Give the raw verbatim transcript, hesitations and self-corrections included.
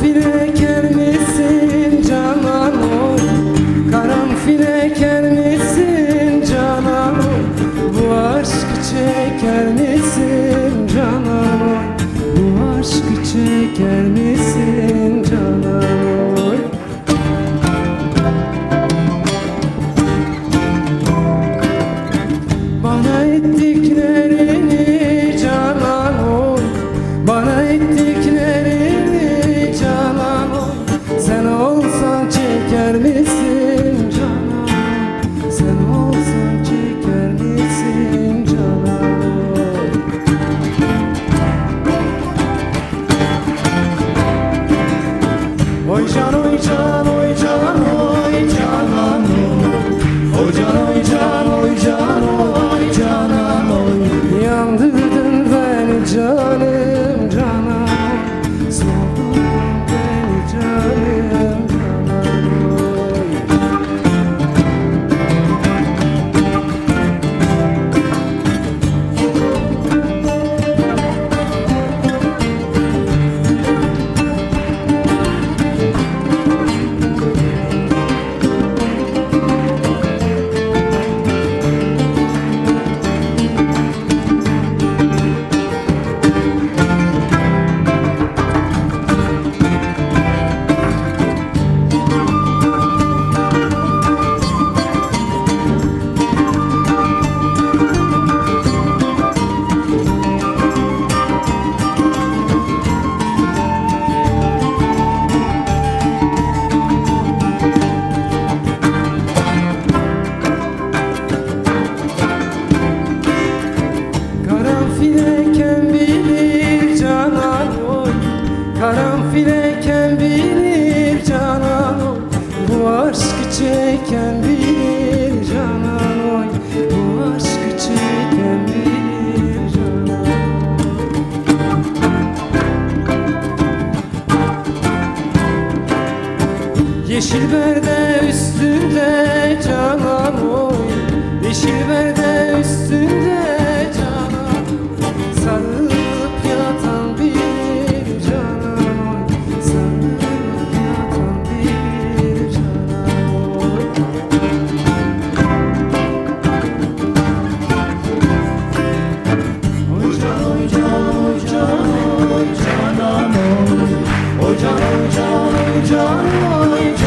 Çeker misin canım oy? Bana ettiklerini canım oy, bana ettiklerini canım oy. Sen olsan çeker misin canım? Sen olsan çeker misin canım? Oy can, oy can, oy can, oy canan oy. Oy can, oy can, oy can, oy canan oy. Yandırdın beni canım canan, soğudun beni canım canan oy. Karanfileken bilir canan oy, bu aşkı çeken bilir canan oy, bu aşkı çeken bilir canan oy. Yeşil berde üstünde canan oy, yeşil berde üstünde canan oy. Sarı Oy can, oy can, oy can, oy